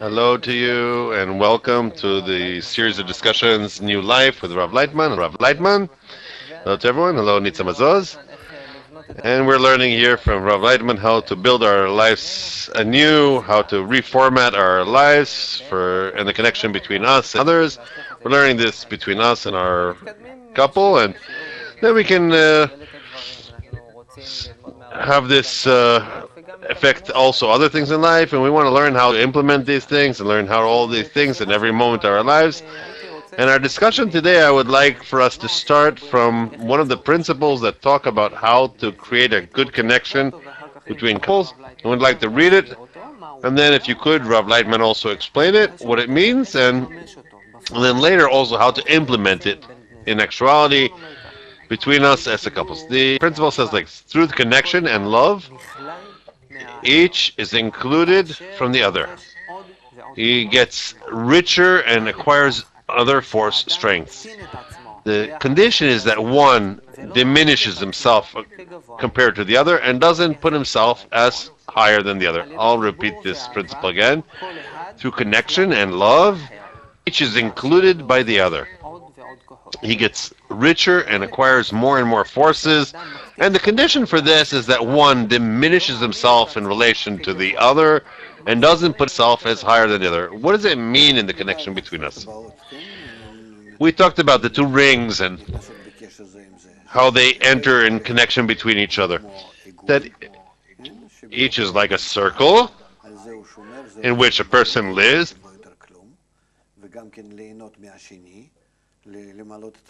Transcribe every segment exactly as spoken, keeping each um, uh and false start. Hello to you and welcome to the series of discussions New Life with Rav Laitman. Rav Laitman. Hello to everyone. Hello, Nitsa Mazoz. And we're learning here from Rav Laitman how to build our lives anew, how to reformat our lives for and the connection between us and others. We're learning this between us and our couple, and then we can uh, have this uh, affect also other things in life, and we want to learn how to implement these things and learn how all these things in every moment of our lives. And our discussion today, I would like for us to start from one of the principles that talk about how to create a good connection between couples. I would like to read it, and then if you could, Rav Laitman also explain it, what it means, and, and then later also how to implement it in actuality between us as a couples. The principle says like, through the connection and love, each is included from the other. He gets richer and acquires other force strengths. The condition is that one diminishes himself compared to the other and doesn't put himself as higher than the other. I'll repeat this principle again. Through connection and love, each is included by the other. He gets richer and acquires more and more forces, and the condition for this is that one diminishes himself in relation to the other and doesn't put himself as higher than the other. What does it mean in the connection between us? We talked about the two rings and how they enter in connection between each other. That each is like a circle in which a person lives,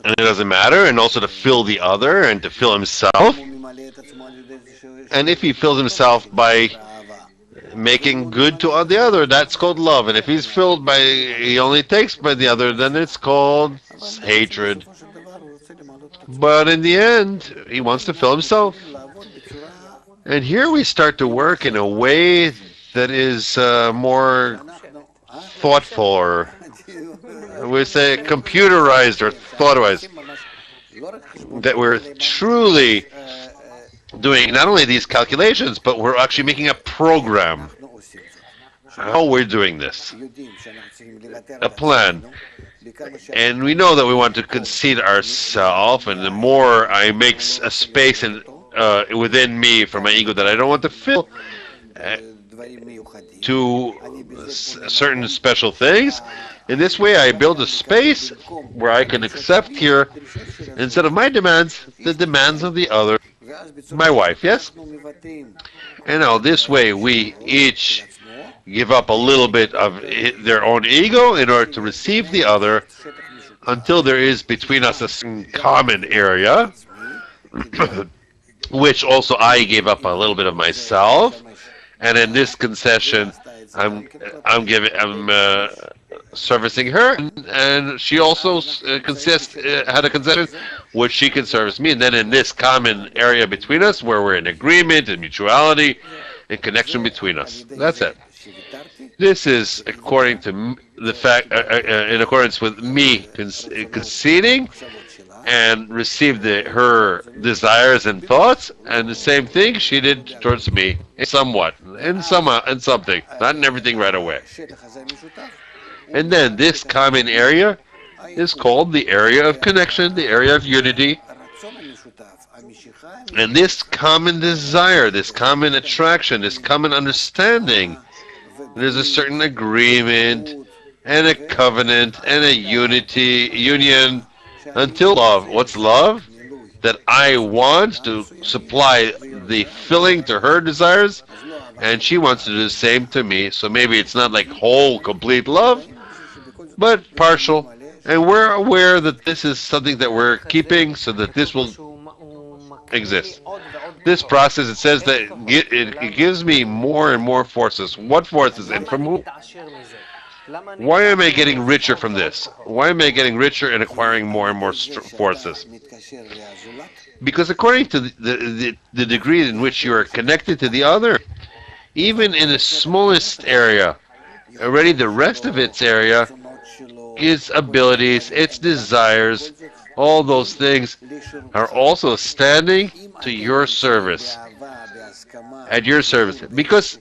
and it doesn't matter, and also to fill the other and to fill himself. And if he fills himself by making good to the other, that's called love. And if he's filled by, he only takes by the other, then it's called hatred. But in the end, he wants to fill himself. And here we start to work in a way that is uh, more thoughtful, or we say computerized or thoughtized, that we're truly doing not only these calculations, but we're actually making a program. How we're doing this, a plan. And we know that we want to concede ourselves, and the more I make a space in, uh, within me for my ego that I don't want to fill, uh, to certain special things. In this way, I build a space where I can accept here, instead of my demands, the demands of the other, my wife, yes? And now this way, we each give up a little bit of their own ego in order to receive the other, until there is between us a common area, which also I gave up a little bit of myself. And in this concession, I'm I'm giving I'm uh, servicing her, and, and she also uh, consist uh, had a concession which she can service me. And then in this common area between us, where we're in agreement and mutuality, and connection between us, that's it. This is according to the fact, uh, uh, in accordance with me conceding and received the, her desires and thoughts, and the same thing she did towards me, somewhat, in some, in something, not in everything right away. And then this common area is called the area of connection, the area of unity. And this common desire, this common attraction, this common understanding, there's a certain agreement and a covenant and a unity, union, until love. What's love? That I want to supply the filling to her desires, and she wants to do the same to me. So maybe it's not like whole, complete love, but partial. And we're aware that this is something that we're keeping so that this will exist. This process, it says that it gives me more and more forces. What forces and from who? Why am I getting richer from this? Why am I getting richer and acquiring more and more forces? Because according to the, the, the degree in which you are connected to the other, even in the smallest area, already the rest of its area, its abilities, its desires, all those things are also standing to your service, at your service. Because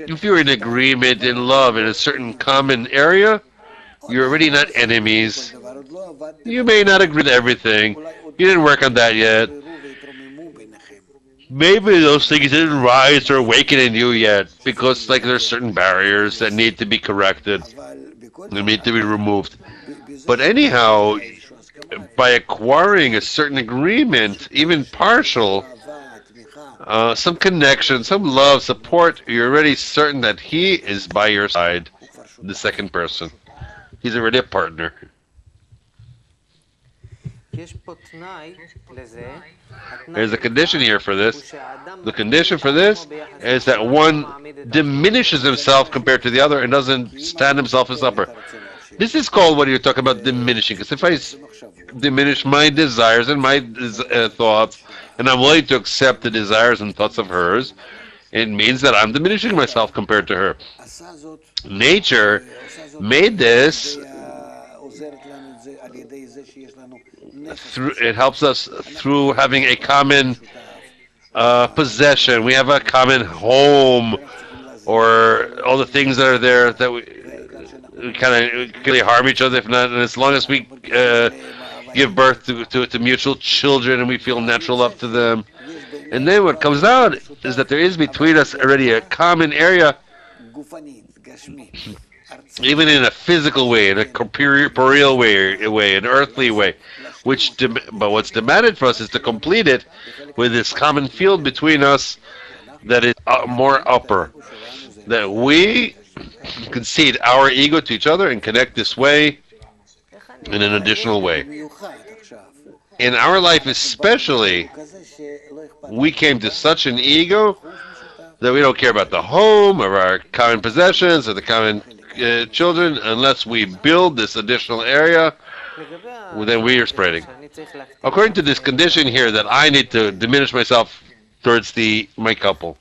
If you're in agreement, in love, in a certain common area, you're already not enemies. You may not agree with everything. You didn't work on that yet. Maybe those things didn't rise or awaken in you yet, because like there's certain barriers that need to be corrected, that need to be removed. But anyhow, by acquiring a certain agreement, even partial, uh, some connection, some love, support, you're already certain that he is by your side, the second person. He's already a partner. There's a condition here for this. The condition for this is that one diminishes himself compared to the other and doesn't stand himself as upper. This is called what you're talking about, diminishing. Because if I diminish my desires and my uh, thoughts, and I'm willing to accept the desires and thoughts of hers, it means that I'm diminishing myself compared to her. Nature made this. Through, it helps us through having a common uh, possession. We have a common home, or all the things that are there that we, we kind of really harm each other if not. And as long as we uh, give birth to, to to mutual children and we feel natural love to them, and then what comes out is that there is between us already a common area. Even in a physical way, in a corporeal way, way, an earthly way, which, but what's demanded for us is to complete it with this common field between us that is more upper, that we concede our ego to each other and connect this way in an additional way. In our life especially, we came to such an ego that we don't care about the home or our common possessions or the common Uh, children, unless we build this additional area, well, then we are spreading. According to this condition here, that I need to diminish myself towards the my couple.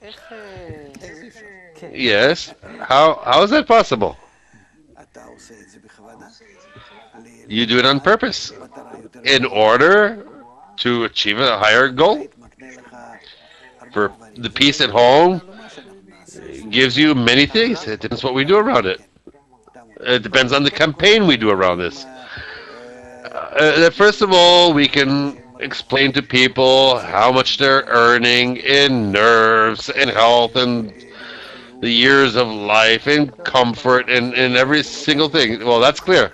Yes. How how is that possible? You do it on purpose, in order to achieve a higher goal. For the peace at home gives you many things. That's what we do around it. It depends on the campaign we do around this. Uh, first of all, we can explain to people how much they're earning in nerves and health and the years of life and comfort and, and every single thing. Well, that's clear.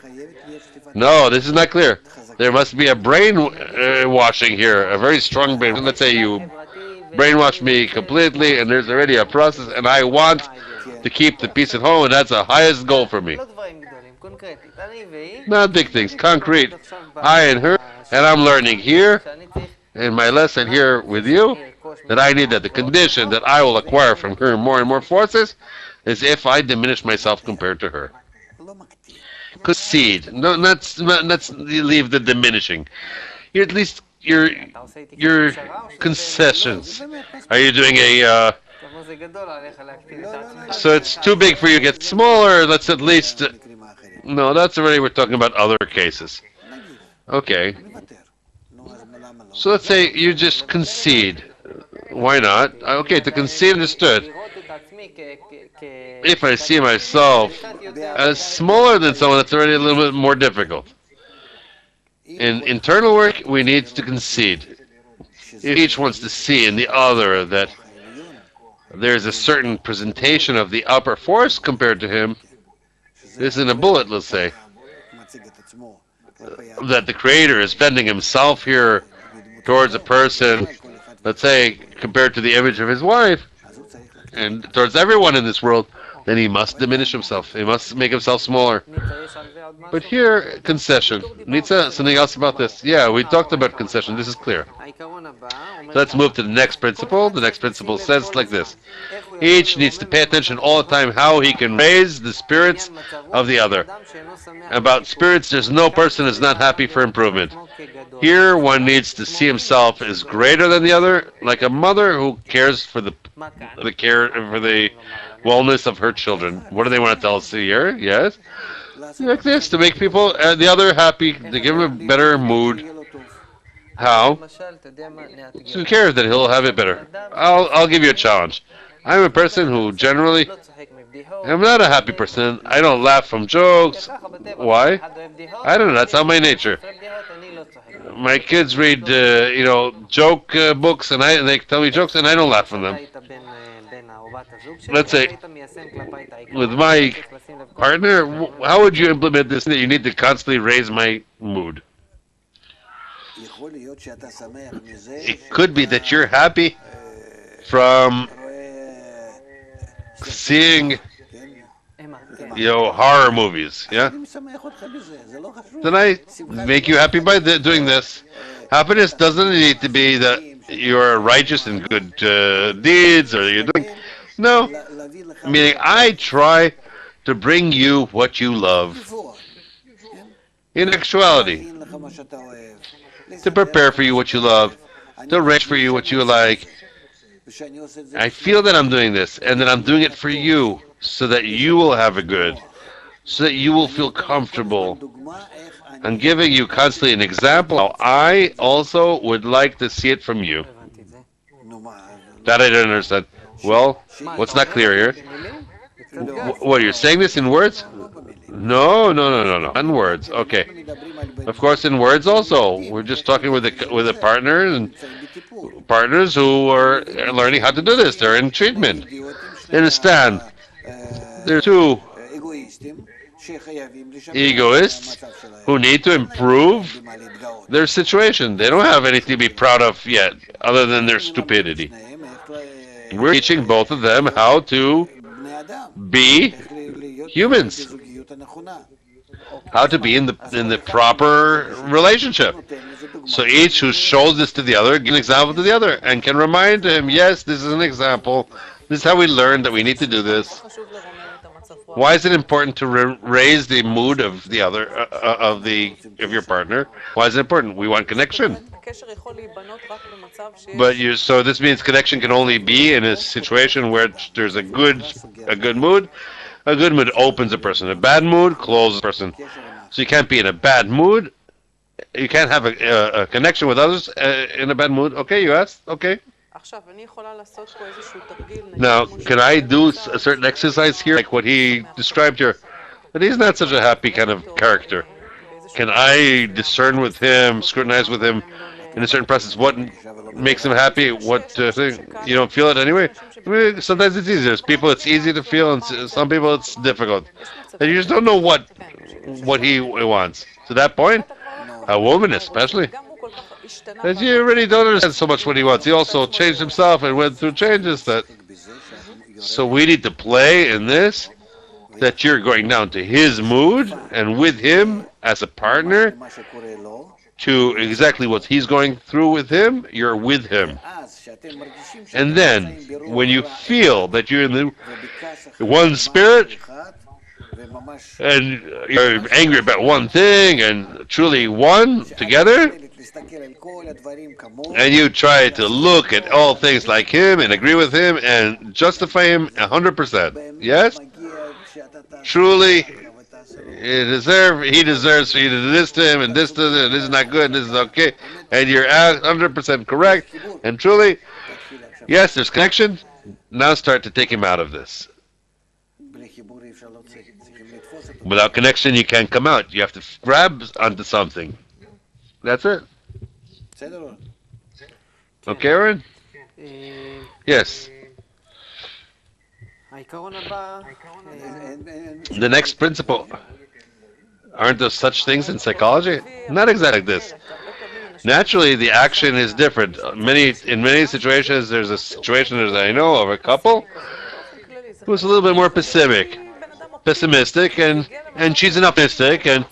No, this is not clear. There must be a brain uh, washing here, a very strong brain. Let's say you brainwash me completely and there's already a process and I want to keep the peace at home, and that's the highest goal for me. Not big things, concrete. I and her, and I'm learning here, in my lesson here with you, that I need that. The condition that I will acquire from her more and more forces is if I diminish myself compared to her. Concede. No, let's not, not, not leave the diminishing. You're at least your your concessions. Are you doing a... Uh, So it's too big for you to get smaller, let's at least... Uh, no, that's already, we're talking about other cases. Okay. So let's say you just concede. Why not? Okay, to concede, understood. If I see myself as smaller than someone, that's already a little bit more difficult. In internal work, we need to concede. Each wants to see in the other that there's a certain presentation of the upper force compared to him. This is in a bullet, let's say, uh, that the creator is bending himself here towards a person, let's say, compared to the image of his wife, and towards everyone in this world, then he must diminish himself. He must make himself smaller. But here, concession. Nitsa, something else about this? Yeah, we talked about concession. This is clear. Let's move to the next principle. The next principle says like this. Each needs to pay attention all the time how he can raise the spirits of the other. About spirits, there's no person is not happy for improvement. Here, one needs to see himself as greater than the other, like a mother who cares for the the care for the wellness of her children. What do they want to tell us here? Yes, like this, to make people uh, the other happy, to give them a better mood. How? So who cares that he'll have it better? I'll I'll give you a challenge. I'm a person who generally... I'm not a happy person. I don't laugh from jokes. Why? I don't know. That's not my nature. My kids read, uh, you know, joke uh, books, and I they tell me jokes, and I don't laugh from them. Let's say, with my partner, how would you implement this that you need to constantly raise my mood? It could be that you're happy from seeing, you know, horror movies, yeah? Then I make you happy by th doing this. Happiness doesn't need to be that you're righteous and good uh, deeds or you're doing... No, meaning I try to bring you what you love. In actuality, to prepare for you what you love, to arrange for you what you like. I feel that I'm doing this, and that I'm doing it for you, so that you will have a good, so that you will feel comfortable. I'm giving you constantly an example how I also would like to see it from you. That I don't understand. Well, what's not clear here? W what, you're saying this in words? No, no, no, no, no. In words, okay. Of course, in words also. We're just talking with a with a partner and partners who are learning how to do this. They're in treatment. They understand. There are two egoists who need to improve their situation. They don't have anything to be proud of yet, other than their stupidity. We're teaching both of them how to be humans, how to be in the in the proper relationship. So each who shows this to the other gives an example to the other and can remind him, yes, this is an example. This is how we learned that we need to do this. Why is it important to raise the mood of the other uh, uh, of the of your partner? Why is it important? We want connection. But you so this means connection can only be in a situation where there's a good a good mood. A good mood opens a person. A bad mood closes a person. So you can't be in a bad mood. You can't have a, a, a connection with others uh, in a bad mood. Okay, you asked. Okay. Now, can I do a certain exercise here, like what he described here? But he's not such a happy kind of character. Can I discern with him, scrutinize with him in a certain process what makes him happy, what uh, thing? You don't feel it anyway? I mean, sometimes it's easier. There's people it's easy to feel, and some people it's difficult. And you just don't know what, what he wants. To that point, a woman especially. That you really don't understand so much what he wants. He also changed himself and went through changes that... So we need to play in this, that you're going down to his mood and with him as a partner to exactly what he's going through with him, you're with him. And then, when you feel that you're in the one spirit, and you're angry about one thing and truly one together, and you try to look at all things like him and agree with him and justify him one hundred percent. Yes? Truly, he deserves, he deserves for you to do this to him and this to him and this is not good and this is okay. And you're one hundred percent correct. And truly, yes, there's connection. Now start to take him out of this. Without connection, you can't come out. You have to grab onto something. That's it. Okay, Aaron? Yes. The next principle. Aren't there such things in psychology? Not exactly like this. Naturally, the action is different. Many in many situations, there's a situation, as I know, of a couple who's a little bit more pessimistic, pessimistic, and and she's an optimistic, and.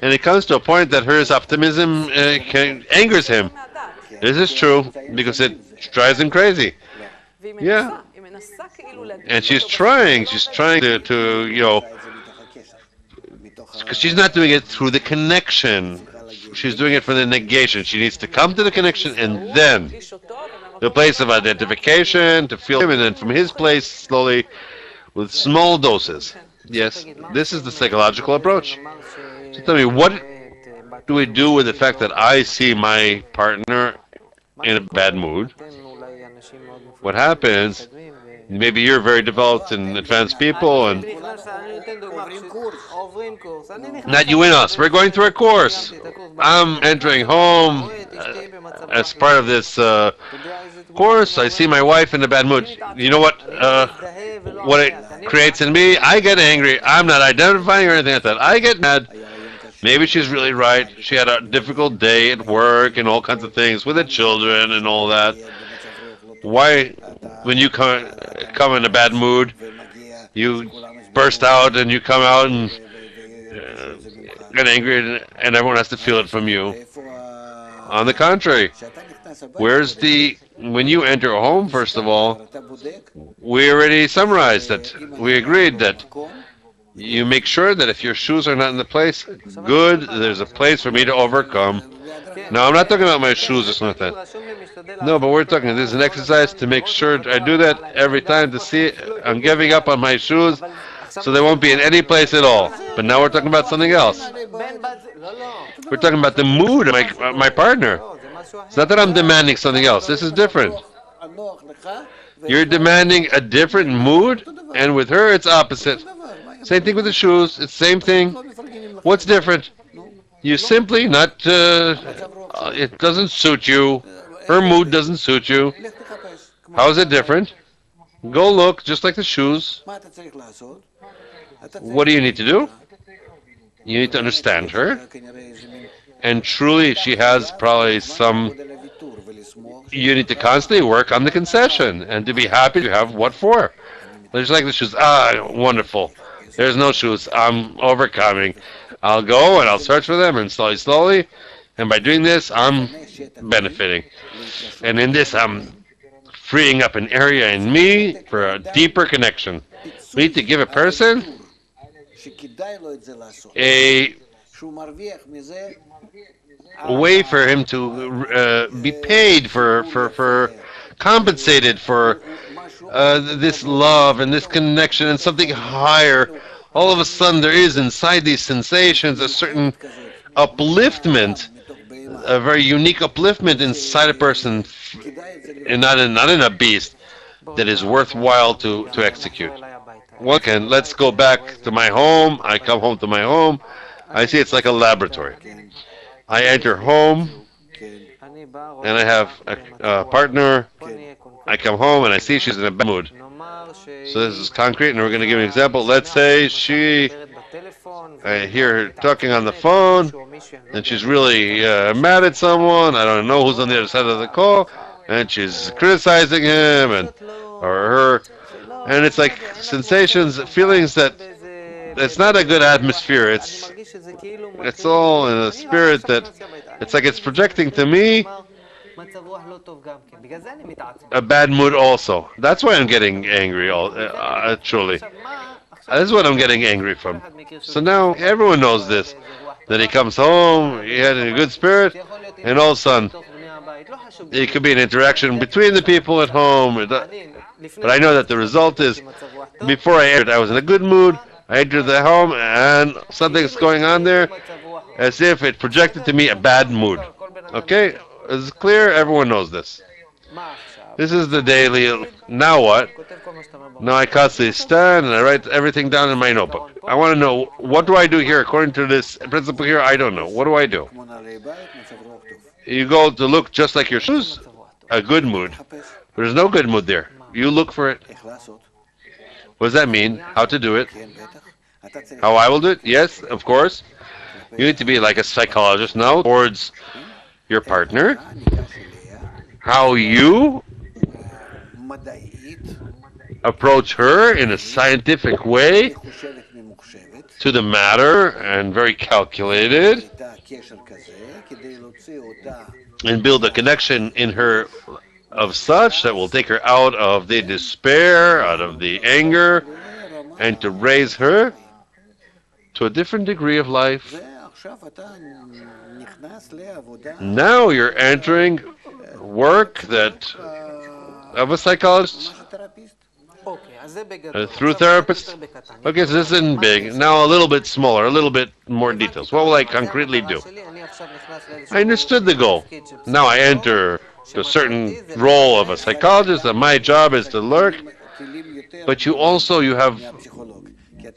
And it comes to a point that her optimism uh, can, angers him. This is true, because it drives him crazy. Yeah. And she's trying, she's trying to, to you know, because she's not doing it through the connection. She's doing it for the negation. She needs to come to the connection and then the place of identification, to feel him, and then from his place, slowly, with small doses. Yes, this is the psychological approach. So tell me, what do we do with the fact that I see my partner in a bad mood? What happens Maybe you're very developed and advanced people, and not you and us. We're going through a course. I'm entering home as part of this uh, course. I see my wife in a bad mood. You know what? Uh, what it creates in me? I get angry. I'm not identifying or anything like that. I get mad. Maybe she's really right. She had a difficult day at work and all kinds of things with the children and all that. Why, when you come, come in a bad mood, you burst out and you come out and uh, get angry, and, and everyone has to feel it from you. On the contrary, where's the, when you enter a home, first of all, we already summarized that. We agreed that you make sure that if your shoes are not in the place, good, there's a place for me to overcome. No, I'm not talking about my shoes or something like that. No, but we're talking, this is an exercise to make sure I do that every time, to see I'm giving up on my shoes, so they won't be in any place at all. But now we're talking about something else. We're talking about the mood of my, my partner. It's not that I'm demanding something else. This is different. You're demanding a different mood, and with her it's opposite. Same thing with the shoes. It's the same thing. What's different? You simply not, uh, it doesn't suit you. Her mood doesn't suit you. How is it different? Go look, just like the shoes. What do you need to do? You need to understand her. And truly, she has probably some, you need to constantly work on the concession and to be happy to have what for. Just like the shoes. Ah, wonderful. There's no shoes. I'm overcoming. I'll go and I'll search for them, and slowly, slowly, and by doing this, I'm benefiting. And in this, I'm freeing up an area in me for a deeper connection. We need to give a person a way for him to uh, be paid for, for, for compensated for uh, this love and this connection and something higher. All of a sudden, there is inside these sensations a certain upliftment, a very unique upliftment inside a person, and not in, not in a beast, that is worthwhile to, to execute. One can, let's go back to my home. I come home to my home. I see it's like a laboratory. I enter home, and I have a, a partner. I come home, and I see she's in a bad mood. So this is concrete, and we're going to give an example. Let's say she, I hear her talking on the phone, and she's really uh, mad at someone. I don't know who's on the other side of the call, and she's criticizing him and or her. And it's like sensations, feelings that it's not a good atmosphere. It's, it's all in a spirit that it's like it's projecting to me a bad mood also. That's why I'm getting angry, all, uh, truly. That's what I'm getting angry from. So now everyone knows this, that he comes home, he had a good spirit, and all of a sudden, it could be an interaction between the people at home. But I know that the result is, before I entered, I was in a good mood, I entered the home, and something's going on there, as if it projected to me a bad mood. Okay? It's clear, everyone knows this. This is the daily, now what? Now I constantly stand and I write everything down in my notebook. I want to know, what do I do here according to this principle here? I don't know. What do I do? You go to look just like your shoes, a good mood. There's no good mood there. You look for it. What does that mean? How to do it? How I will do it? Yes, of course. You need to be like a psychologist now towards your partner, how you approach her in a scientific way to the matter and very calculated, and build a connection in her of such that will take her out of the despair, out of the anger, and to raise her to a different degree of life. Now you're entering work that of a psychologist, uh, through therapist. Okay, so this isn't big. Now a little bit smaller, a little bit more details. What will I concretely do? I understood the goal. Now I enter the certain role of a psychologist, and my job is to lurk but you also you have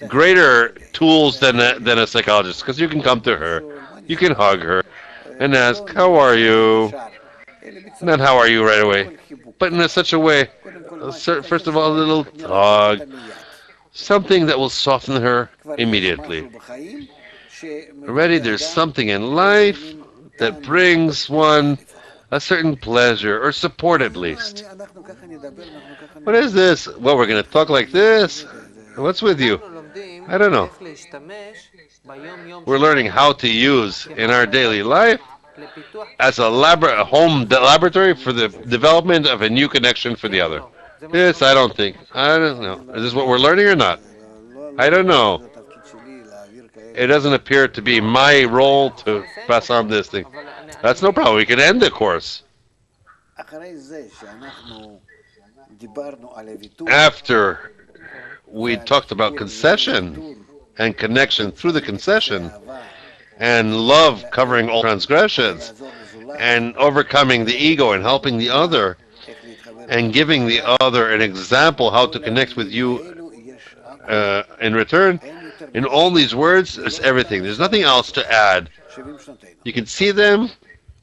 greater tools than a, than a psychologist, because you can come to her, you can hug her, and ask, how are you? Not how are you right away, but in a, such a way, first of all, a little hug, something that will soften her immediately. Already there's something in life that brings one a certain pleasure, or support at least. What is this? Well, we're going to talk like this? What's with you? I don't know. We're learning how to use in our daily life as a labor home laboratory for the development of a new connection for the other. This, I don't think. I don't know. Is this what we're learning or not? I don't know. It doesn't appear to be my role to pass on this thing. That's no problem. We can end the course. After we talked about concession and connection through the concession and love covering all transgressions and overcoming the ego and helping the other and giving the other an example how to connect with you uh, in return, in all these words, there's everything. There's nothing else to add. You can see them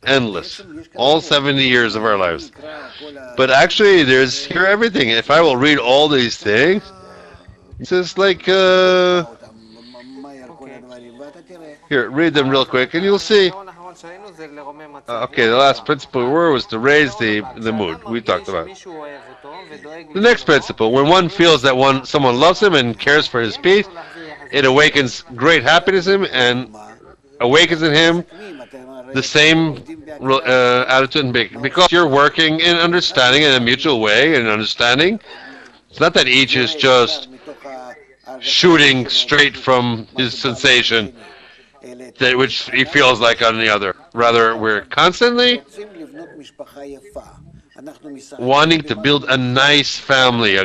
endless, all seventy years of our lives. But actually, there's here everything. If I will read all these things, it's just like, uh, here, read them real quick, and you'll see. Uh, okay, the last principle we were was to raise the, the mood. We talked about it. The next principle, when one feels that one someone loves him and cares for his peace, it awakens great happiness in him and awakens in him the same uh, attitude. Because you're working in understanding in a mutual way, in understanding. It's not that each is just shooting straight from his sensation, that which he feels like on the other. Rather, we're constantly wanting to build a nice family.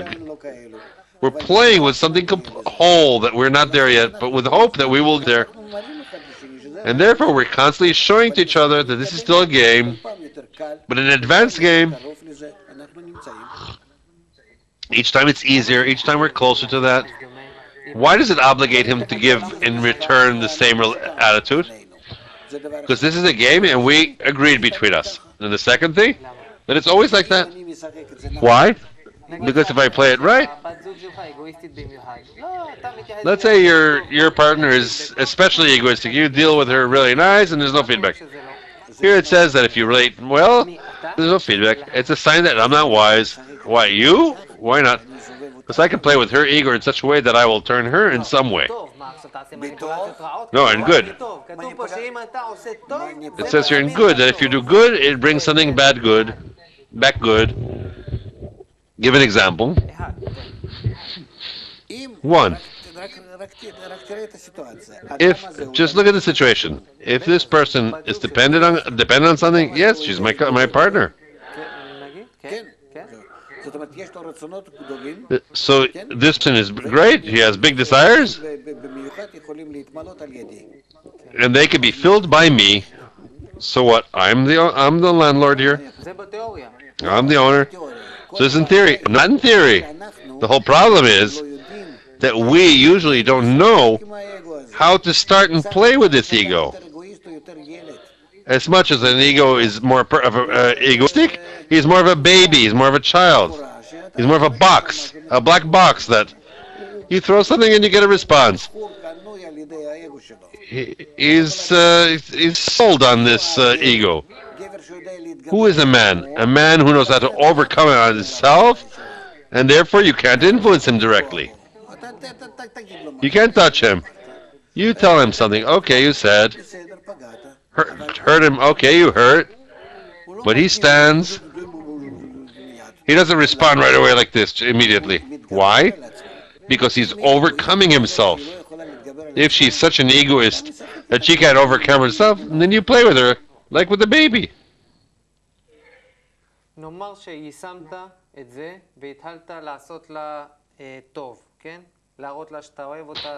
We're playing with something whole that we're not there yet, but with hope that we will be there. And therefore, we're constantly showing to each other that this is still a game, but an advanced game. Each time it's easier, each time we're closer to that. Why does it obligate him to give in return the same attitude? Because this is a game and we agreed between us. And the second thing, that it's always like that. Why? Because if I play it right, let's say your your partner is especially egoistic, you deal with her really nice and there's no feedback. Here it says that if you relate well, there's no feedback. It's a sign that I'm not wise. Why you? Why not? Because I can play with her ego in such a way that I will turn her in some way. No, in good. It says here in good, that if you do good, it brings something bad good, back good. Give an example. One. If, just look at the situation. If this person is dependent on, dependent on something, yes, she's my, my partner. So this person is great, he has big desires, and they can be filled by me. So what? I'm the I'm the landlord here. I'm the owner. So this is in theory, not in theory. The whole problem is that we usually don't know how to start and play with this ego. As much as an ego is more of a, uh, egoistic, he's more of a baby, he's more of a child. He's more of a box, a black box that you throw something and you get a response. He, he's, uh, he's sold on this uh, ego. Who is a man? A man who knows how to overcome it on himself, and therefore you can't influence him directly. You can't touch him. You tell him something. Okay, you said. Hurt, hurt him. Okay, you hurt. But he stands. He doesn't respond right away like this immediately. Why? Because he's overcoming himself. If she's such an egoist that she can't overcome herself, then you play with her like with a baby.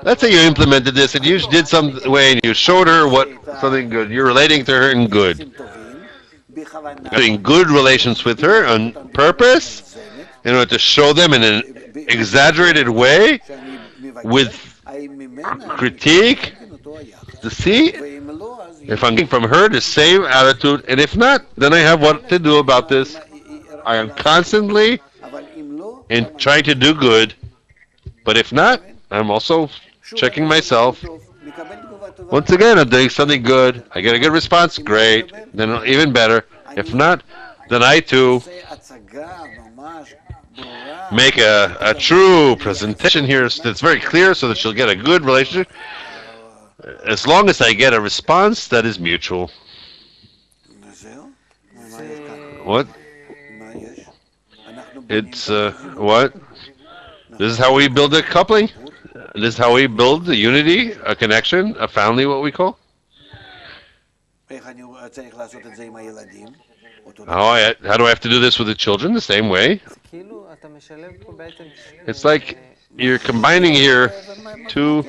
Let's say you implemented this and you did some way and you showed her what something good. You're relating to her in good. You're doing good relations with her on purpose in order to show them in an exaggerated way with critique to see if I'm getting from her the same attitude, and if not, then I have what to do about this. I am constantly in trying to do good, but if not, I'm also checking myself. Once again, I'm doing something good, I get a good response, great, then even better. If not, then I too make a, a true presentation here that's very clear so that she'll get a good relationship, as long as I get a response that is mutual. What? It's, uh, what? This is how we build a coupling? This is how we build the unity, a connection, a family, what we call? How, I, how do I have to do this with the children? The same way. It's like you're combining here two...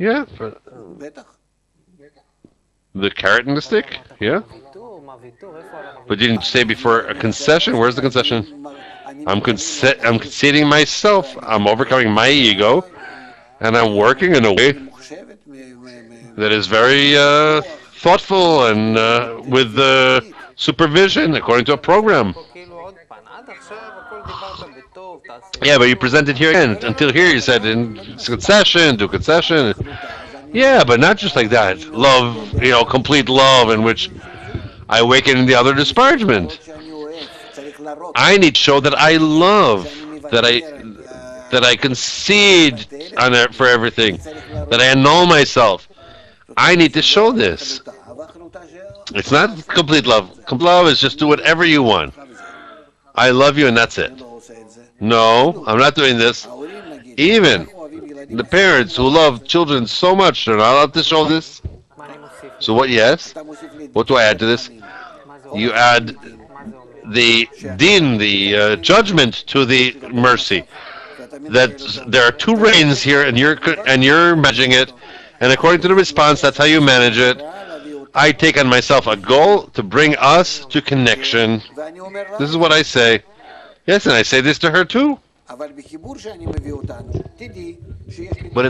Yeah. For, uh, the carrot and the stick, yeah. But you didn't say before a concession. Where's the concession? I'm, conce I'm conceding myself. I'm overcoming my ego, and I'm working in a way that is very uh, thoughtful and uh, with uh, supervision according to a program. Yeah, but you presented here again. Until here you said in concession, do concession. Yeah, but not just like that. Love, you know, complete love in which I awaken the other disparagement. I need to show that I love, that I that I concede on it for everything, that I annul myself. I need to show this. It's not complete love. Complete love is just do whatever you want. I love you and that's it. No, I'm not doing this. Even the parents who love children so much, they're not allowed to show this. So what, yes? What do I add to this? You add the din, the uh, judgment to the mercy. That there are two reins here and you're, and you're managing it. And according to the response, that's how you manage it. I take on myself a goal to bring us to connection. This is what I say. Yes, and I say this to her too. But in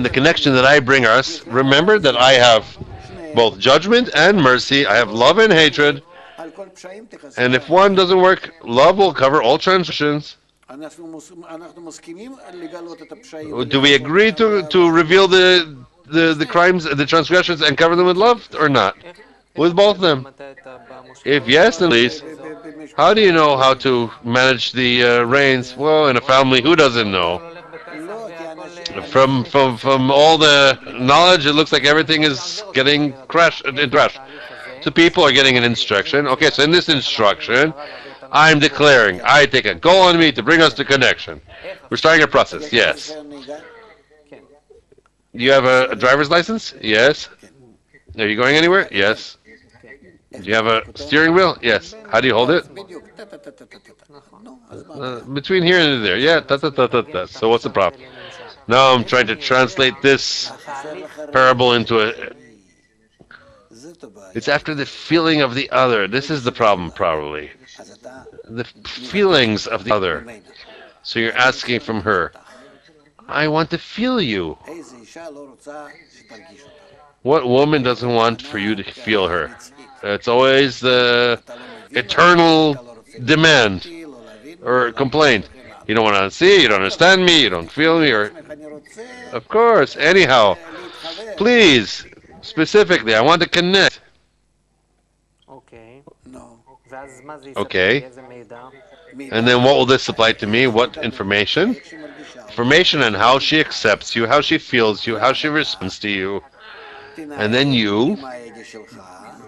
the connection that I bring us, remember that I have both judgment and mercy. I have love and hatred. And if one doesn't work, love will cover all transgressions. Do we agree to, to reveal the, the, the crimes, the transgressions, and cover them with love or not? With both of them. If yes, then please. How do you know how to manage the uh, reins? Well, in a family, who doesn't know? From from from all the knowledge, it looks like everything is getting crashed and trashed. So people are getting an instruction. Okay, so in this instruction, I'm declaring, I take a goal on me to bring us to connection. We're starting a process. Yes. You have a, a driver's license? Yes. Are you going anywhere? Yes. Do you have a steering wheel? Yes. How do you hold it? Uh, between here and there. Yeah. Ta, ta, ta, ta, ta. So what's the problem? Now I'm trying to translate this parable into a... It's after the feeling of the other. This is the problem, probably. The feelings of the other. So you're asking from her, I want to feel you. What woman doesn't want for you to feel her? It's always the eternal demand or complaint. You don't want to see, you don't understand me, you don't feel me, or... Of course, anyhow. Please, specifically, I want to connect. Okay. Okay. And then what will this supply to me? What information? Information on how she accepts you, how she feels you, how she responds to you. And then you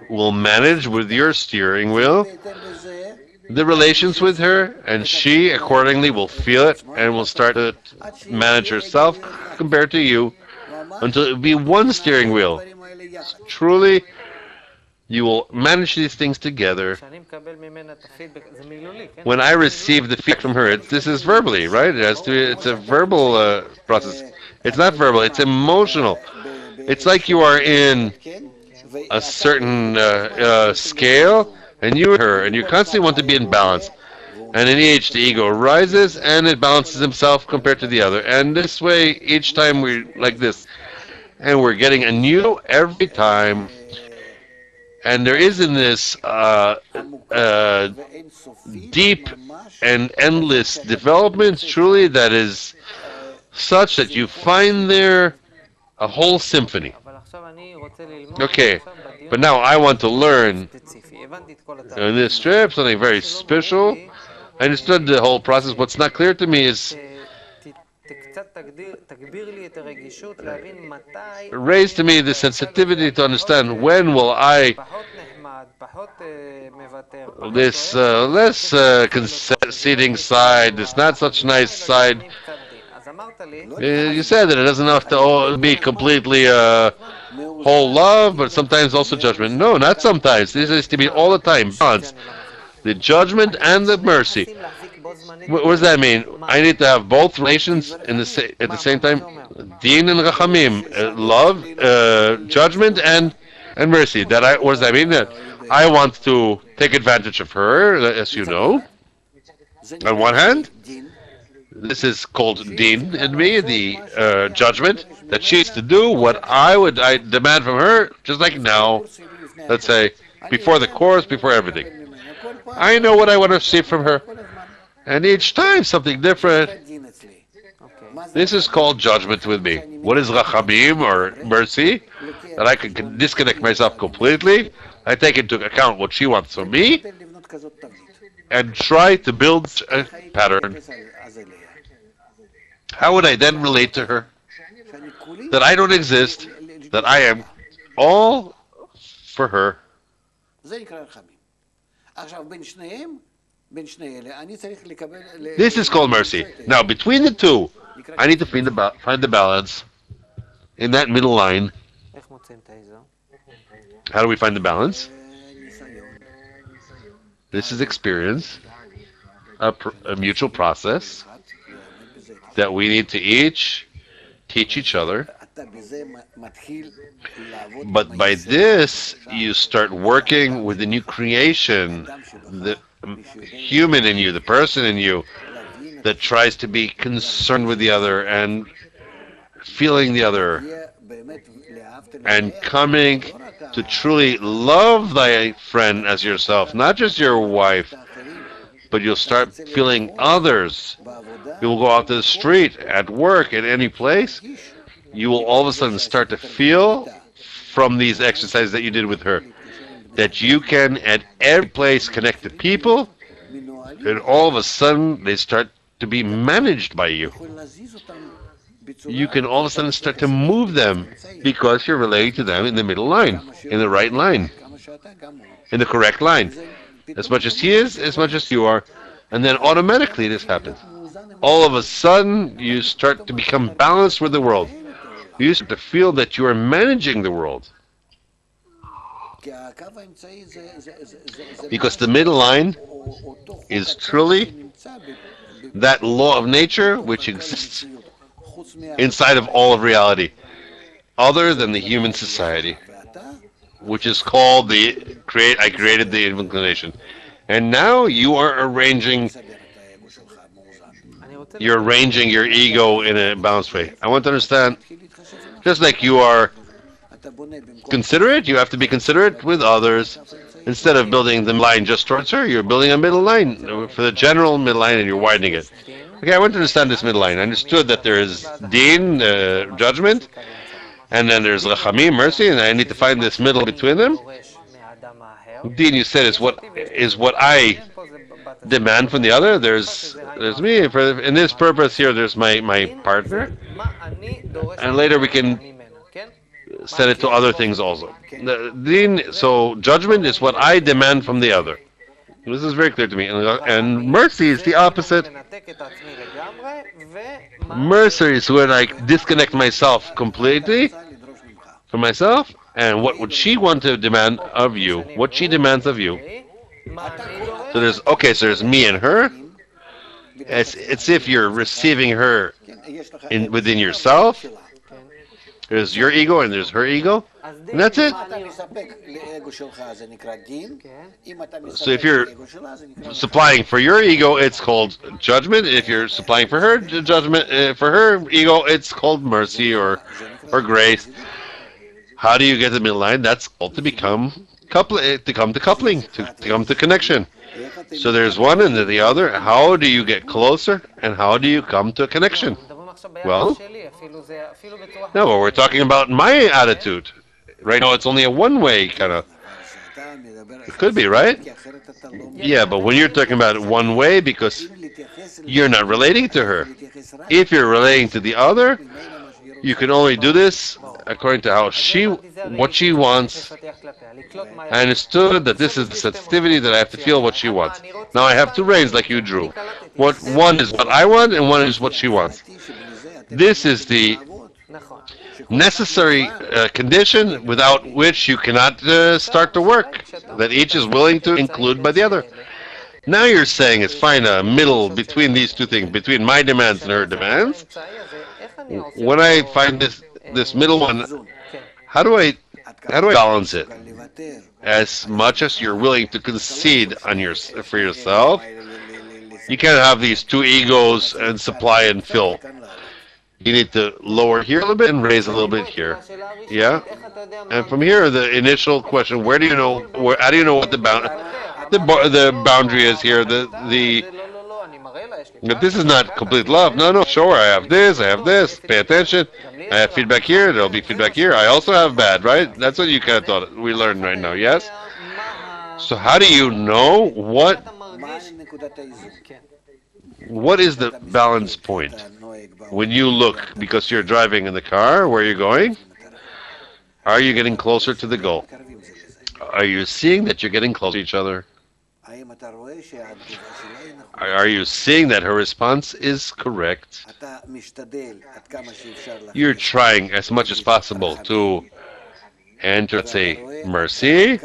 will manage with your steering wheel the relations with her, and she accordingly will feel it and will start to manage herself compared to you until it will be one steering wheel. So truly, you will manage these things together. When I receive the feedback from her, it, this is verbally, right? It has to be, it's a verbal uh, process. It's not verbal, it's emotional. It's like you are in a certain uh, uh, scale, and you and her, and you constantly want to be in balance. And in each, the ego rises, and it balances himself compared to the other. And this way, each time we like this, and we're getting a new every time. And there is in this uh, uh, deep and endless development, truly, that is such that you find there a whole symphony. Okay, but now I want to learn in this trip something very special. I understood the whole process. What's not clear to me is raise to me the sensitivity to understand when will I this uh, less uh, conceding side, this not such nice side. You said that it doesn't have to be completely uh, whole love, but sometimes also judgment. No, not sometimes. This is to be all the time, balance. The judgment and the mercy. What, what does that mean? I need to have both relations in the sa at the same time. Din and Rachamim, uh, love, uh, judgment, and and mercy. That I, what does that mean? That I want to take advantage of her, as you know. On one hand, this is called Din in me, the uh, judgment, that she's to do what I would I demand from her, just like now, let's say, before the course, before everything. I know what I want to see from her. And each time something different. This is called judgment with me. What is Rachamim or mercy? That I can disconnect myself completely. I take into account what she wants from me and try to build a pattern. How would I then relate to her? That I don't exist, that I am all for her. This is called mercy. Now, between the two, I need to find the, find the balance in that middle line. How do we find the balance? This is experience, a, pr a mutual process that we need to each teach each other. But by this, you start working with the new creation, the human in you, the person in you, that tries to be concerned with the other and feeling the other and coming to truly love thy friend as yourself, not just your wife, but you'll start feeling others. You will go out to the street, at work, in any place. You will all of a sudden start to feel from these exercises that you did with her, that you can at every place connect to people, and all of a sudden they start to be managed by you. You can all of a sudden start to move them because you're relating to them in the middle line, in the right line, in the correct line. As much as he is, as much as you are, and then automatically this happens. All of a sudden you start to become balanced with the world. You start to feel that you are managing the world. Because the middle line is truly that law of nature which exists inside of all of reality, other than the human society, which is called the create. I created the inclination, and now you are arranging. You're arranging your ego in a balanced way. I want to understand. Just like you are considerate, you have to be considerate with others. Instead of building the line just towards her, you're building a middle line for the general middle line, and you're widening it. Okay, I want to understand this middle line. I understood that there is Din, uh, judgment, and then there's Rachamim, mercy, and I need to find this middle between them. Din, you said, is what is what I demand from the other. There's there's me. For, in this purpose here, there's my, my partner. And later we can set it to other things also. Din, so judgment is what I demand from the other. This is very clear to me. And, and mercy is the opposite. Mercy is when I disconnect myself completely from myself and what would she want to demand of you, what she demands of you. So there's, okay, so there's me and her. It's, it's if you're receiving her in, within yourself. There's your ego and there's her ego. That's it. So if you're supplying for your ego, it's called judgment. If you're supplying for her judgment, uh, for her ego, it's called mercy or or grace. How do you get the middle line? That's called to become couple, to come to coupling, to, to come to connection. So there's one and the other. How do you get closer, and how do you come to a connection? Well, no, but we're talking about my attitude. Right now, it's only a one-way kind of. It could be, right? Yeah, but when you're talking about it one way, because you're not relating to her. If you're relating to the other, you can only do this according to how she, what she wants. I understood that this is the sensitivity that I have to feel what she wants. Now I have two reins like you drew. What one is what I want and one is what she wants. This is the necessary uh, condition without which you cannot uh, start the work that each is willing to include by the other. Now you're saying it's find a middle between these two things, between my demands and her demands. When I find this this middle one, how do I how do I balance it? As much as you're willing to concede on your for yourself, you can't have these two egos and supply and fill. You need to lower here a little bit and raise a little bit here. Yeah? And from here, the initial question, where do you know, where, how do you know what the, bound, the, the boundary is here? The, the, but this is not complete love. No, no, sure, I have this, I have this. Pay attention. I have feedback here, there'll be feedback here. I also have bad, right? That's what you kind of thought we learned right now, yes? So how do you know what, what is the balance point? When you look, because you're driving in the car, where you're going, are you getting closer to the goal? Are you seeing that you're getting close to each other? Are you seeing that her response is correct? You're trying as much as possible to enter, let's say, mercy,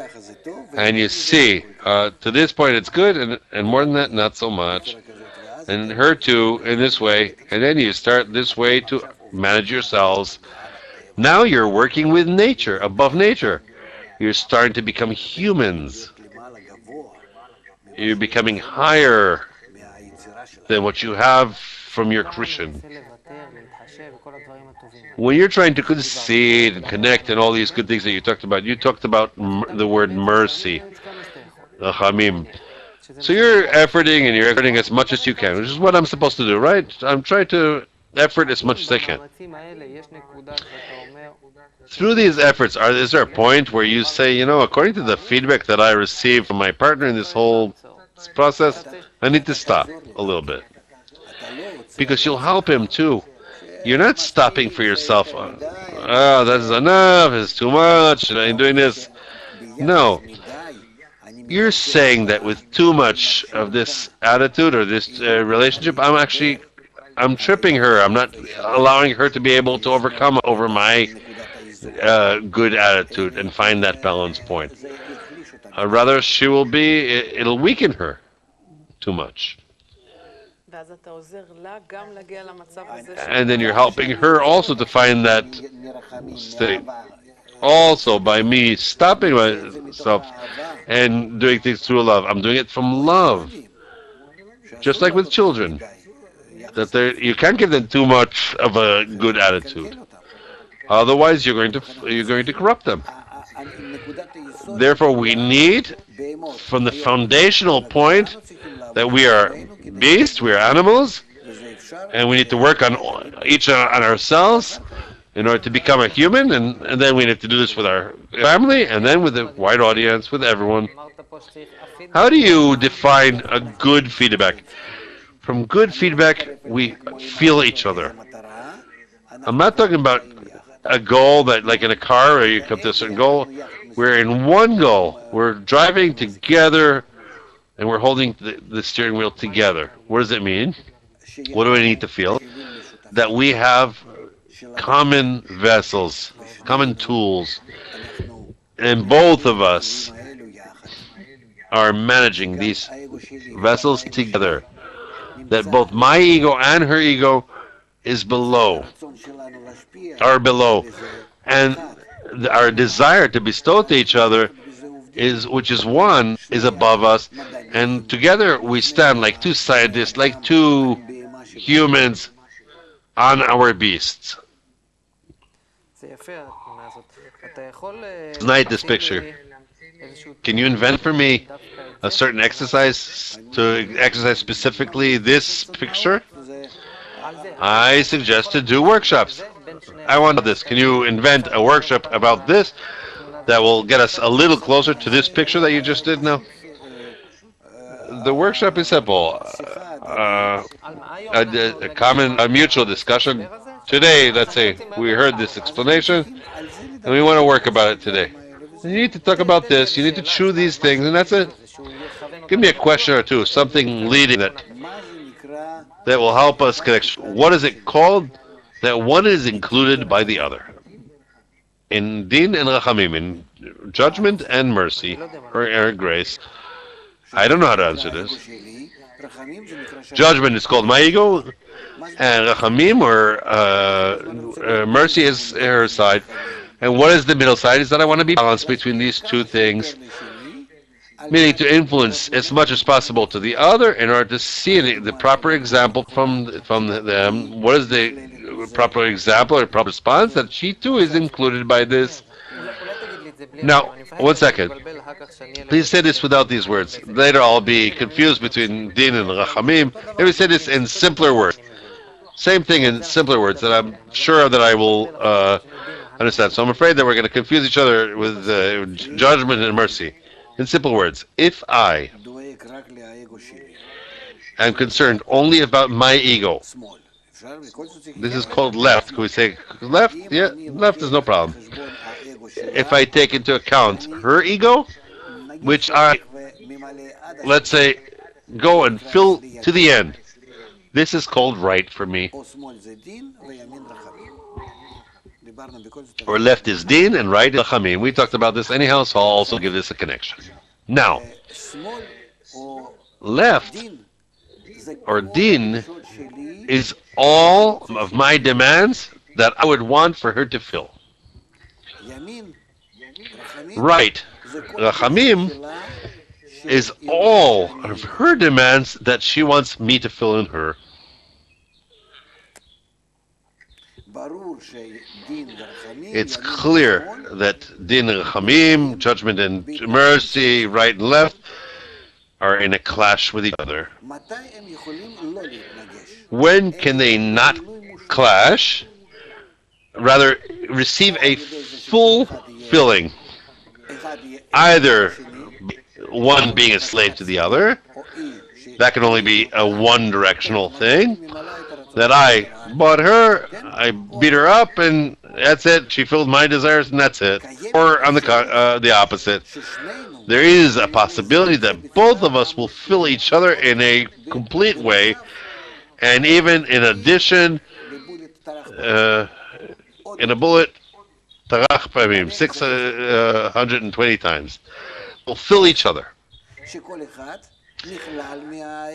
and you see, uh, to this point it's good, and, and more than that, not so much. And her too, in this way, and then you start this way to manage yourselves. Now you're working with nature, above nature. You're starting to become humans. You're becoming higher than what you have from your creation. When you're trying to concede and connect and all these good things that you talked about, you talked about the word mercy, rachamim. So you're efforting and you're efforting as much as you can, which is what I'm supposed to do, right? I'm trying to effort as much as I can. Through these efforts, are, is there a point where you say, you know, according to the feedback that I received from my partner in this whole process, I need to stop a little bit? Because you'll help him too. You're not stopping for yourself. Oh, that is enough, it's too much, and I'm doing this. No. You're saying that with too much of this attitude or this uh, relationship, I'm actually, I'm tripping her. I'm not allowing her to be able to overcome over my uh, good attitude and find that balance point. Uh, rather, she will be, it, it'll weaken her too much. And then you're helping her also to find that state. Also, by me stopping myself and doing things through love, I'm doing it from love. Just like with children, that you can't give them too much of a good attitude. Otherwise, you're going to you're going to corrupt them. Therefore, we need, from the foundational point, that we are beasts, we are animals, and we need to work on each on ourselves. In order to become a human, and, and then we have to do this with our family, and then with the wide audience, with everyone. How do you define a good feedback? From good feedback, we feel each other. I'm not talking about a goal that, like in a car, or you come to a certain goal. We're in one goal. We're driving together, and we're holding the, the steering wheel together. What does it mean? What do we need to feel? That we have common vessels, common tools, and both of us are managing these vessels together, that both my ego and her ego is below, are below, and our desire to bestow to each other, is which is one, is above us, and together we stand like two scientists, like two humans on our beasts. It's nice, this picture. Can you invent for me a certain exercise to exercise specifically this picture? I suggest to do workshops. I want this. Can you invent a workshop about this that will get us a little closer to this picture that you just did now? The workshop is simple. Uh, a, a common, a mutual discussion. Today, let's say, we heard this explanation, and we want to work about it today. You need to talk about this, you need to chew these things, and that's it. Give me a question or two, something leading it, that will help us connect. What is it called? That one is included by the other. In din and rachamim, in judgment and mercy, or, or grace. I don't know how to answer this. Judgment is called my ego, and rachamim, or uh, uh, mercy, is her side. And what is the middle side? Is that I want to be balanced between these two things, meaning to influence as much as possible to the other in order to see the, the proper example from from them. What is the proper example or proper response? That she too is included by this. Now, one second. Please say this without these words. Later I'll be confused between din and rachamim. Let me say this in simpler words. Same thing in simpler words that I'm sure that I will uh, understand. So I'm afraid that we're going to confuse each other with uh, judgment and mercy. In simple words, if I am concerned only about my ego, this is called left. Can we say left? Yeah, left is no problem. If I take into account her ego, which I, let's say, go and fill to the end, this is called right for me. Or left is din and right is rachamim. We talked about this anyhow, so I'll also give this a connection. Now, left or din is all of my demands that I would want for her to fill. Right, rachamim is all of her demands that she wants me to fill in her. It's clear that din and rachamim, judgment and mercy, right and left, are in a clash with each other. When can they not clash? Rather, receive a full filling. Either one being a slave to the other, that can only be a one-directional thing. That I bought her, I beat her up, and that's it. She filled my desires, and that's it. Or on the uh, the opposite, there is a possibility that both of us will fill each other in a complete way, and even in addition, uh, in a bullet, six hundred and twenty times, we'll fill each other.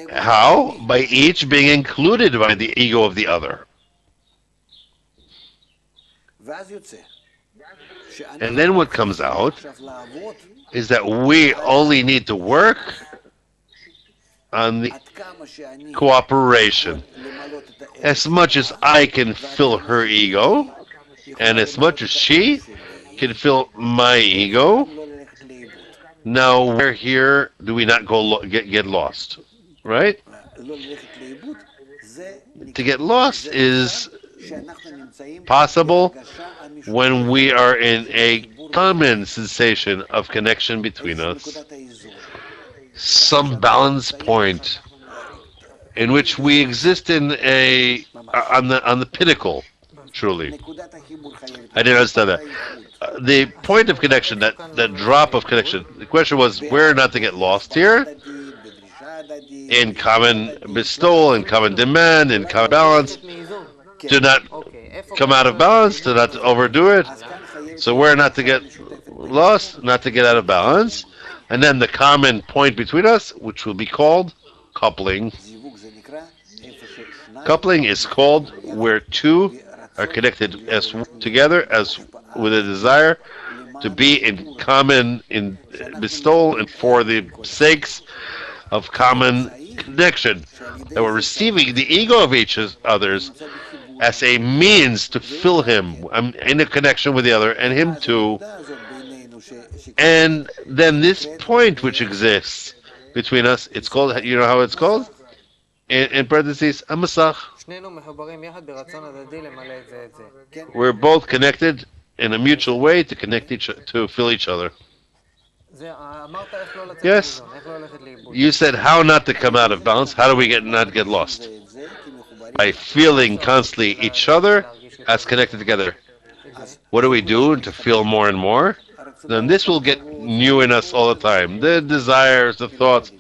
How? By each being included by the ego of the other. And then what comes out is that we only need to work on the cooperation. As much as I can fill her ego, and as much as she can fill my ego, now, where here do we not go lo get get lost, right? To get lost is possible when we are in a common sensation of connection between us, some balance point in which we exist in a on the on the pinnacle. Truly, I didn't understand that. Uh, the point of connection, that, that drop of connection, the question was where not to get lost here, in common bestowal, in common demand, in common balance, do not come out of balance, do not overdo it, so where not to get lost, not to get out of balance, and then the common point between us, which will be called coupling. Coupling is called where two are connected as together as with a desire to be in common, in bestowal, and for the sakes of common connection, that we're receiving the ego of each other's as a means to fill him. I'm in a connection with the other, and him too. And then this point which exists between us, it's called, you know how it's called? In, in parentheses, Amasach. We're both connected in a mutual way to connect each, to fill each other. Yes? You said how not to come out of balance. How do we get not get lost? By feeling constantly each other as connected together. What do we do to feel more and more? Then this will get new in us all the time. The desires, the thoughts.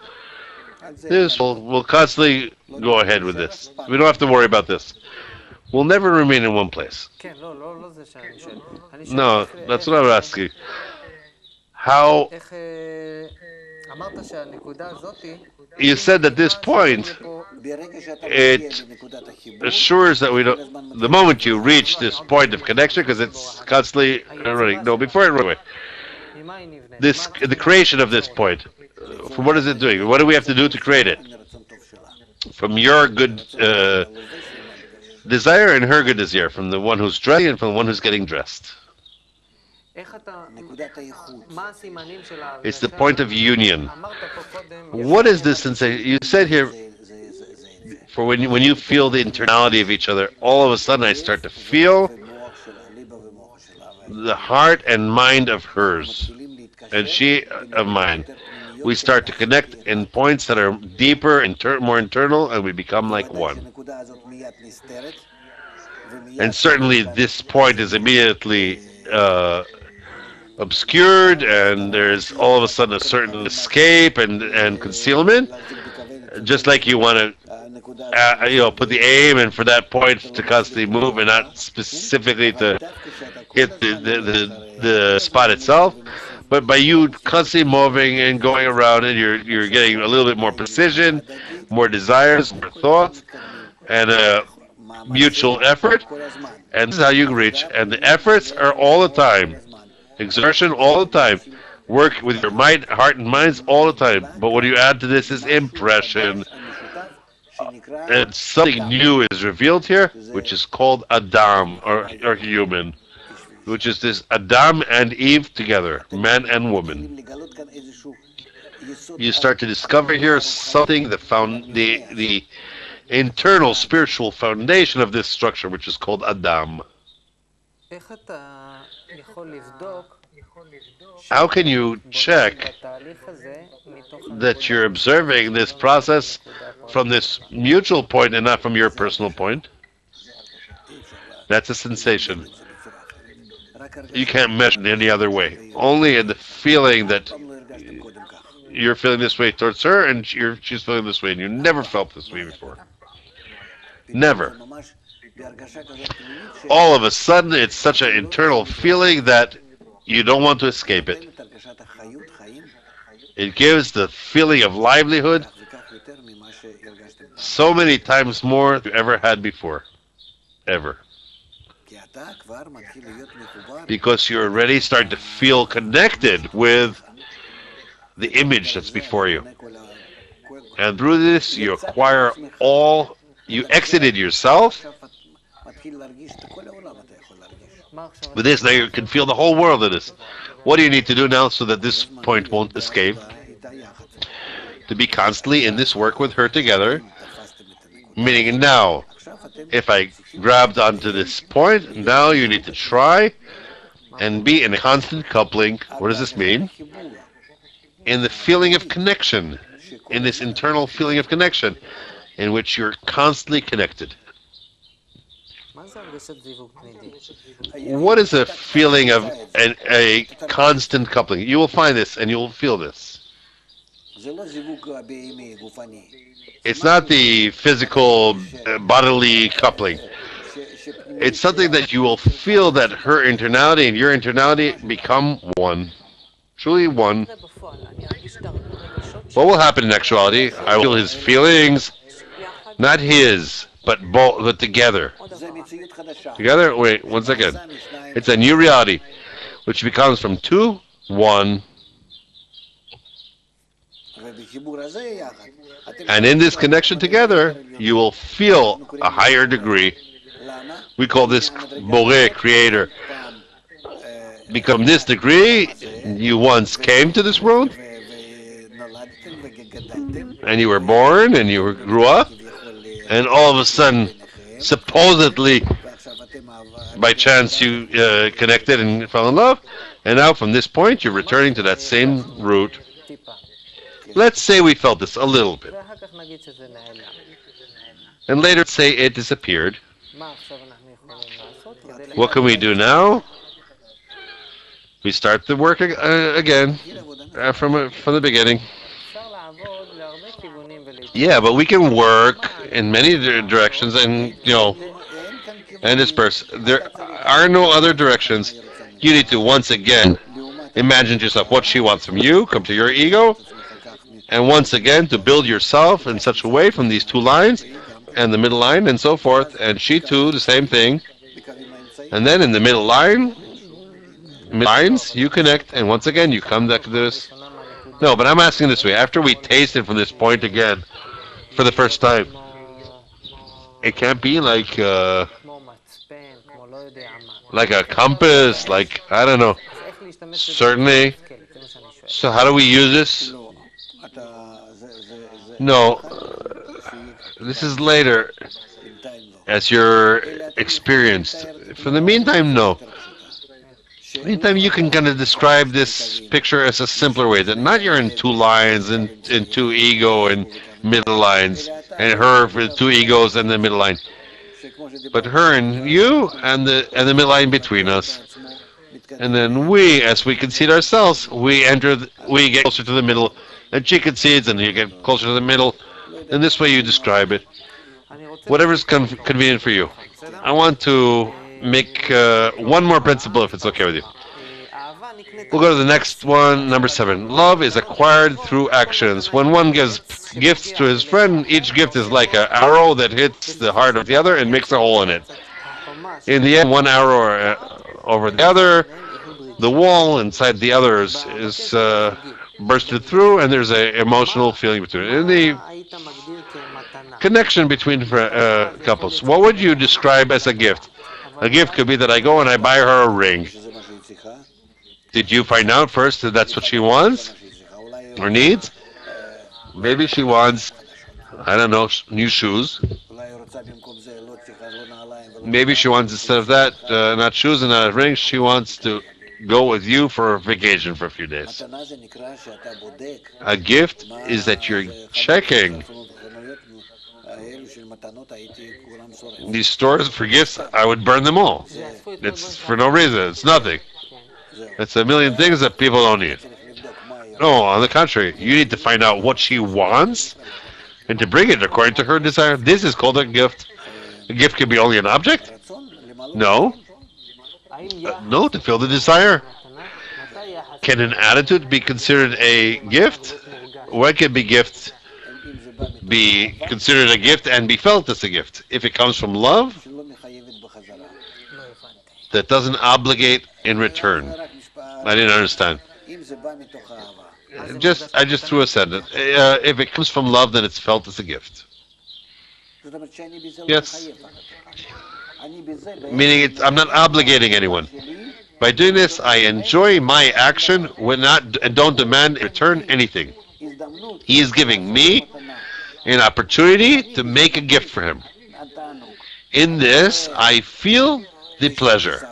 This will will constantly go ahead with this. We don't have to worry about this. We'll never remain in one place. No, that's what I'm asking. How you said that this point, it assures that we don't, the moment you reach this point of connection, because it's constantly running. No, before it runs away. This, the creation of this point, from what is it doing? What do we have to do to create it? From your good uh, desire and her good desire, from the one who's dressing and from the one who's getting dressed. It's the point of union. What is this sensation? You said here, for when you, when you feel the internality of each other, all of a sudden I start to feel the heart and mind of hers, and she of mine. We start to connect in points that are deeper and inter more internal, and we become like one. And certainly this point is immediately uh, obscured, and there's all of a sudden a certain escape and and concealment. Just like you want to, uh, you know, put the aim and for that point to constantly move, and not specifically to hit the the the, the spot itself. But by you constantly moving and going around, and you're you're getting a little bit more precision, more desires, more thoughts, and a mutual effort. And this is how you reach. And the efforts are all the time, exertion all the time, work with your mind, heart, and minds all the time. But what you add to this is impression, and something new is revealed here, which is called Adam or, or human. Which is this Adam and Eve together, man and woman. You start to discover here something that found the the internal spiritual foundation of this structure, which is called Adam. How can you check that you're observing this process from this mutual point and not from your personal point? That's a sensation. You can't measure it any other way. Only in the feeling that you're feeling this way towards her, and you're, she's feeling this way, and you never felt this way before. Never. All of a sudden, it's such an internal feeling that you don't want to escape it. It gives the feeling of livelihood so many times more than you ever had before. Ever. Because you already start to feel connected with the image that's before you, and through this you acquire all. You exited yourself. With this, now you can feel the whole world of this. What do you need to do now so that this point won't escape? To be constantly in this work with her together, meaning now. If I grabbed onto this point, now you need to try and be in a constant coupling. What does this mean? In the feeling of connection, in this internal feeling of connection, in which you're constantly connected. What is a feeling of an, a constant coupling? You will find this, and you will feel this. It's not the physical, uh, bodily coupling. It's something that you will feel that her internality and your internality become one. Truly one. What will happen in actuality? I will feel his feelings. Not his, but both, but together. Together? Wait, one second. It's a new reality, which becomes from two, one. And in this connection together, you will feel a higher degree. We call this Borei, creator. Become this degree, you once came to this world, and you were born, and you grew up, and all of a sudden, supposedly, by chance, you uh, connected and fell in love, and now from this point, you're returning to that same route. Let's say we felt this a little bit, and later say it disappeared. What can we do now? We start the work uh, again uh, from uh, from the beginning. Yeah, but we can work in many directions, and you know, and disperse. There are no other directions. You need to once again imagine to yourself what she wants from you. Come to your ego, and once again to build yourself in such a way from these two lines, and the middle line, and so forth. And she too, the same thing. And then in the middle line. Lines, you connect, and once again you come back to this. No, but I'm asking this way. After we taste it from this point again, for the first time, it can't be like uh, like a compass, like I don't know. Certainly. So how do we use this? No, uh, this is later, as you're experienced. For the meantime, no. Meantime, you can kind of describe this picture as a simpler way, that not you're in two lines, and in, in two ego and middle lines, and her for two egos and the middle line, but her and you and the and the middle line between us, and then we, as we concede ourselves, we enter, the, we get closer to the middle, and she concedes, and you get closer to the middle, and this way you describe it, whatever's con convenient for you. I want to make uh, one more principle, if it's okay with you. We'll go to the next one, number seven. Love is acquired through actions. When one gives gifts to his friend, each gift is like an arrow that hits the heart of the other and makes a hole in it. In the end, one arrow uh, over the other, the wall inside the others is uh, bursted through, and there's an emotional feeling between it. In the connection between uh, couples, what would you describe as a gift? A gift could be that I go and I buy her a ring. Did you find out first that that's what she wants or needs? Maybe she wants, I don't know, new shoes. Maybe she wants, instead of that, uh, not shoes and not a ring, she wants to go with you for a vacation for a few days. A gift is that you're checking. These stores for gifts, I would burn them all. It's for no reason. It's nothing. It's a million things that people don't need. No, on the contrary, you need to find out what she wants and to bring it according to her desire. This is called a gift. A gift can be only an object? No. Uh, no, to fill the desire. Can an attitude be considered a gift? What can be gift? Be considered a gift and be felt as a gift if it comes from love that doesn't obligate in return. I didn't understand. Just I just threw a sentence. Uh, if it comes from love, then it's felt as a gift. Yes. Meaning it's, I'm not obligating anyone. By doing this, I enjoy my action when not and don't demand in return anything. He is giving me an opportunity to make a gift for him. In this, I feel the pleasure.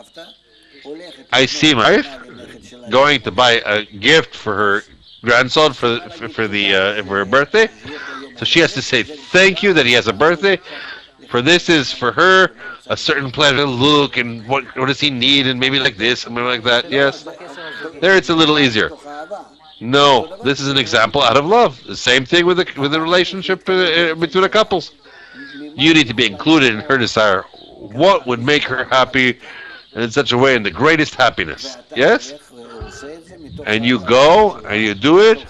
I see my wife going to buy a gift for her grandson for for, for the uh, for her birthday, so she has to say thank you that he has a birthday. For this is for her a certain pleasure. Look, and what what does he need? And maybe like this, and maybe like that. Yes, there it's a little easier. No, this is an example out of love. The same thing with the, with the relationship uh, between the couples. You need to be included in her desire. What would make her happy in such a way, in the greatest happiness? Yes? And you go and you do it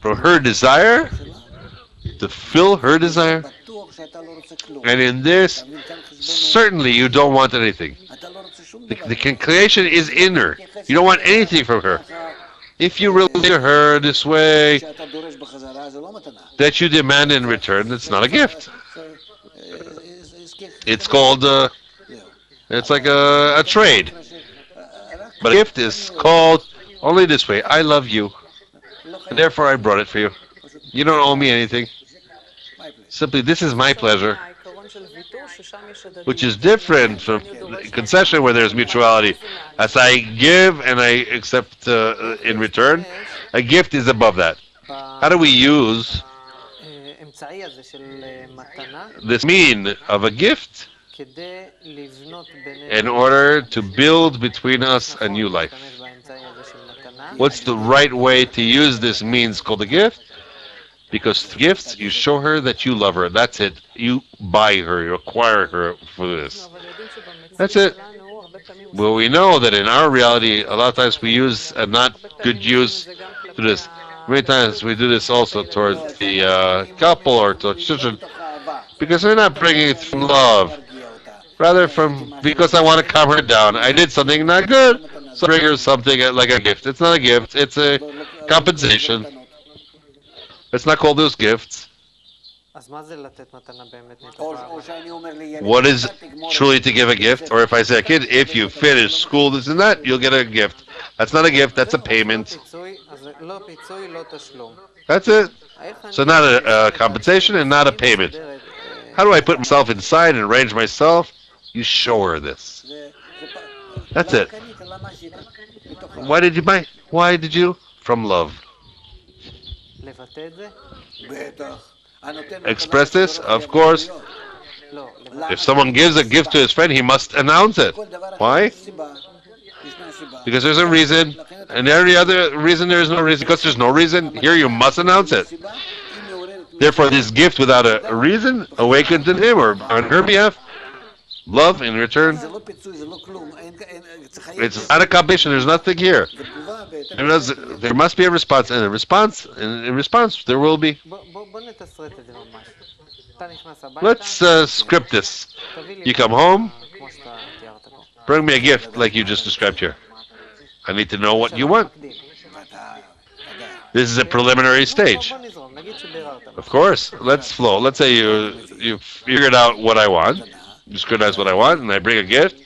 for her desire, to fill her desire. And in this, certainly you don't want anything. The, the creation is in her. You don't want anything from her. If you relate to her this way, that you demand in return, it's not a gift. It's called, uh, it's like a, a trade. But a gift is called only this way. I love you, and therefore I brought it for you. You don't owe me anything. Simply, this is my pleasure, which is different from concession where there's mutuality. As I give and I accept uh, in return, a gift is above that. How do we use this mean of a gift in order to build between us a new life? What's the right way to use this means called a gift? Because through gifts, you show her that you love her. That's it. You buy her. You acquire her for this. That's it. Well, we know that in our reality, a lot of times we use a not good use to this. Many times we do this also towards the uh, couple or towards children, because we're not bringing it from love. Rather from, because I want to calm her down. I did something not good, so I bring her something like a gift. It's not a gift. It's a compensation. Let's not call those gifts. What is truly to give a gift? Or if I say, a kid, if you finish school, this and that, you'll get a gift. That's not a gift, that's a payment. That's it. So not a, a compensation and not a payment. How do I put myself inside and arrange myself? You show her this. That's it. Why did you buy? Why did you? From love. Express this, of course. If someone gives a gift to his friend, he must announce it. Why? Because there's a reason, and every other reason there is no reason. Because there's no reason, here you must announce it. Therefore, this gift without a reason awakens in him or on her behalf love in return. It's not a competition. There's nothing here. There must be a response, and a response, and in response there will be. Let's uh, script this. You come home, bring me a gift like you just described here. I need to know what you want. This is a preliminary stage. Of course, let's flow. Let's say you you figured out what I want. You scrutinize what I want, and I bring a gift,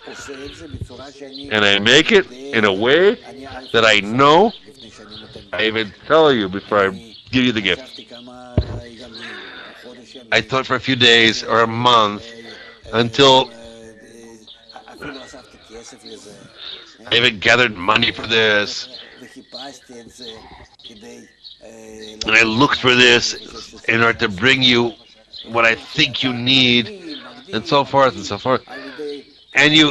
and I make it in a way that I know. I even tell you before I give you the gift. I thought for a few days or a month until I even gathered money for this, and I looked for this in order to bring you what I think you need, and so forth and so forth. And you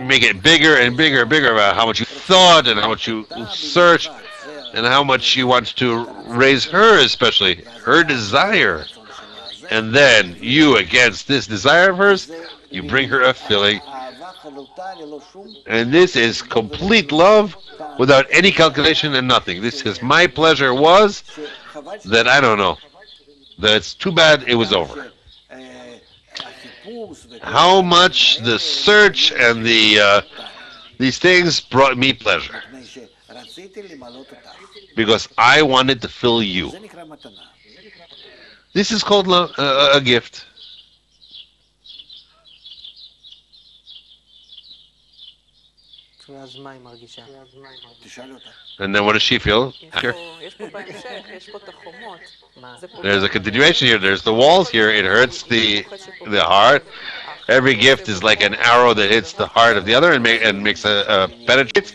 make it bigger and bigger and bigger about how much you thought and how much you searched and how much you want to raise her, especially her desire. And then you, against this desire of hers, you bring her a filling. And this is complete love without any calculation and nothing. This is my pleasure was that I don't know. That it's too bad it was over. How much the search and the uh, these things brought me pleasure, because I wanted to fill you. This is called love, uh, a gift. And then what does she feel? Here. There's a continuation here. There's the walls here. It hurts the the heart. Every gift is like an arrow that hits the heart of the other and, make, and makes a, a penetrate.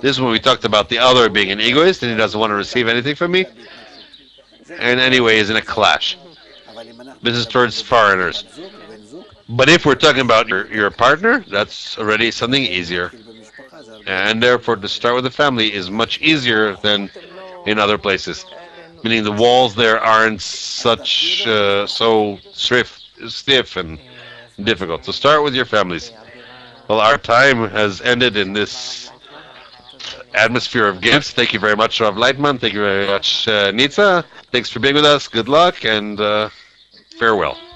This is when we talked about the other being an egoist and he doesn't want to receive anything from me. And anyway, is in a clash. This is towards foreigners. But if we're talking about your, your partner, that's already something easier. And therefore, to start with the family is much easier than in other places. Meaning the walls there aren't such, uh, so stiff, stiff and difficult. So start with your families. Well, our time has ended in this atmosphere of gifts. Thank you very much, Rav Laitman. Thank you very much, uh, Nitsa. Thanks for being with us. Good luck and uh, farewell.